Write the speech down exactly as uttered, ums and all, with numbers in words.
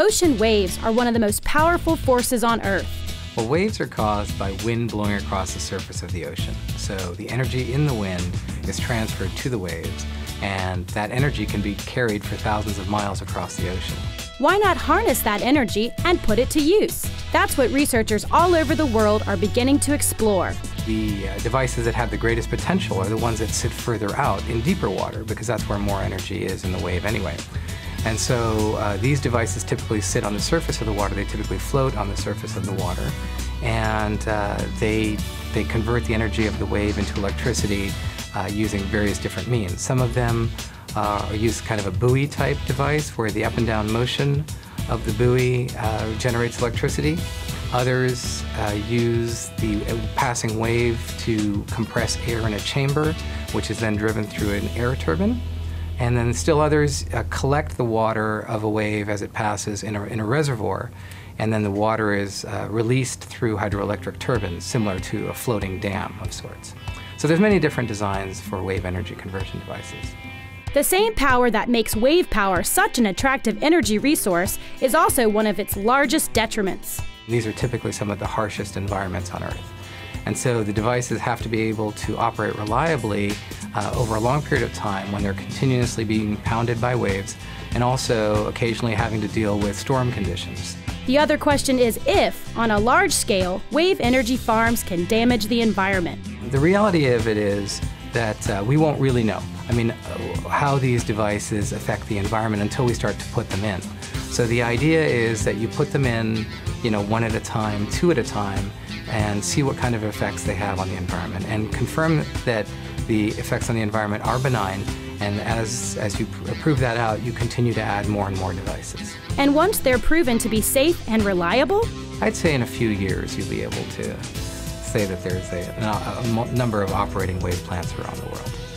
Ocean waves are one of the most powerful forces on Earth. Well, waves are caused by wind blowing across the surface of the ocean. So the energy in the wind is transferred to the waves, and that energy can be carried for thousands of miles across the ocean. Why not harness that energy and put it to use? That's what researchers all over the world are beginning to explore. The uh, devices that have the greatest potential are the ones that sit further out in deeper water, because that's where more energy is in the wave anyway. And so uh, these devices typically sit on the surface of the water. They typically float on the surface of the water, and uh, they, they convert the energy of the wave into electricity uh, using various different means. Some of them Uh, use kind of a buoy-type device where the up-and-down motion of the buoy uh, generates electricity. Others uh, use the passing wave to compress air in a chamber, which is then driven through an air turbine. And then still others uh, collect the water of a wave as it passes in a, in a reservoir, and then the water is uh, released through hydroelectric turbines, similar to a floating dam of sorts. So there's many different designs for wave energy conversion devices. The same power that makes wave power such an attractive energy resource is also one of its largest detriments. These are typically some of the harshest environments on Earth. And so the devices have to be able to operate reliably uh, over a long period of time when they're continuously being pounded by waves, and also occasionally having to deal with storm conditions. The other question is if, on a large scale, wave energy farms can damage the environment. The reality of it is that uh, we won't really know. I mean, how these devices affect the environment until we start to put them in. So the idea is that you put them in, you know, one at a time, two at a time, and see what kind of effects they have on the environment, and confirm that the effects on the environment are benign. And as, as you prove that out, you continue to add more and more devices. And once they're proven to be safe and reliable? I'd say in a few years you'll be able to say that there's a, a number of operating wave plants around the world.